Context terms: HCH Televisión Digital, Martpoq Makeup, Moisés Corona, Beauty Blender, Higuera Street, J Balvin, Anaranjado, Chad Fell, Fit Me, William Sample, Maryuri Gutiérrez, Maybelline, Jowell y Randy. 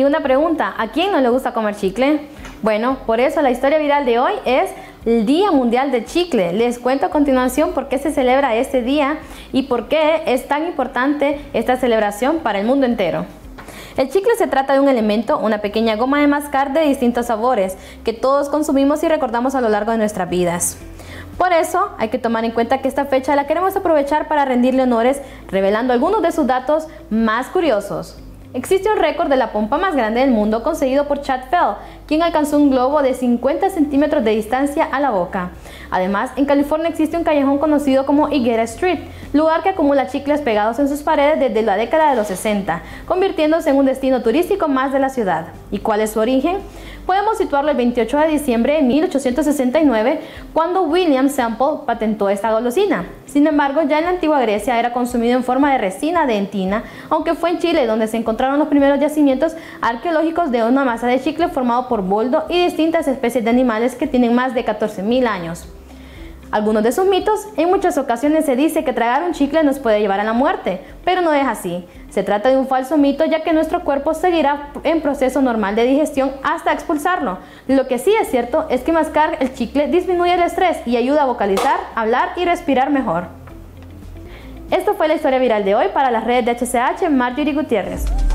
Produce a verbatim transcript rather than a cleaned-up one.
Y una pregunta, ¿a quién no le gusta comer chicle? Bueno, por eso la historia viral de hoy es el Día Mundial del Chicle. Les cuento a continuación por qué se celebra este día y por qué es tan importante esta celebración para el mundo entero. El chicle se trata de un elemento, una pequeña goma de mascar de distintos sabores que todos consumimos y recordamos a lo largo de nuestras vidas. Por eso hay que tomar en cuenta que esta fecha la queremos aprovechar para rendirle honores, revelando algunos de sus datos más curiosos. Existe un récord de la pompa más grande del mundo conseguido por Chad Fell, quien alcanzó un globo de cincuenta centímetros de distancia a la boca. Además, en California existe un callejón conocido como Higuera Street, lugar que acumula chicles pegados en sus paredes desde la década de los sesenta, convirtiéndose en un destino turístico más de la ciudad. ¿Y cuál es su origen? Podemos situarlo el veintiocho de diciembre de mil ochocientos sesenta y nueve, cuando William Sample patentó esta golosina. Sin embargo, ya en la antigua Grecia era consumido en forma de resina de dentina, aunque fue en Chile donde se encontraron los primeros yacimientos arqueológicos de una masa de chicle formado por boldo y distintas especies de animales que tienen más de catorce mil años. Algunos de sus mitos, en muchas ocasiones se dice que tragar un chicle nos puede llevar a la muerte, pero no es así. Se trata de un falso mito, ya que nuestro cuerpo seguirá en proceso normal de digestión hasta expulsarlo. Lo que sí es cierto es que mascar el chicle disminuye el estrés y ayuda a vocalizar, hablar y respirar mejor. Esto fue la historia viral de hoy para las redes de H C H, Maryuri Gutiérrez.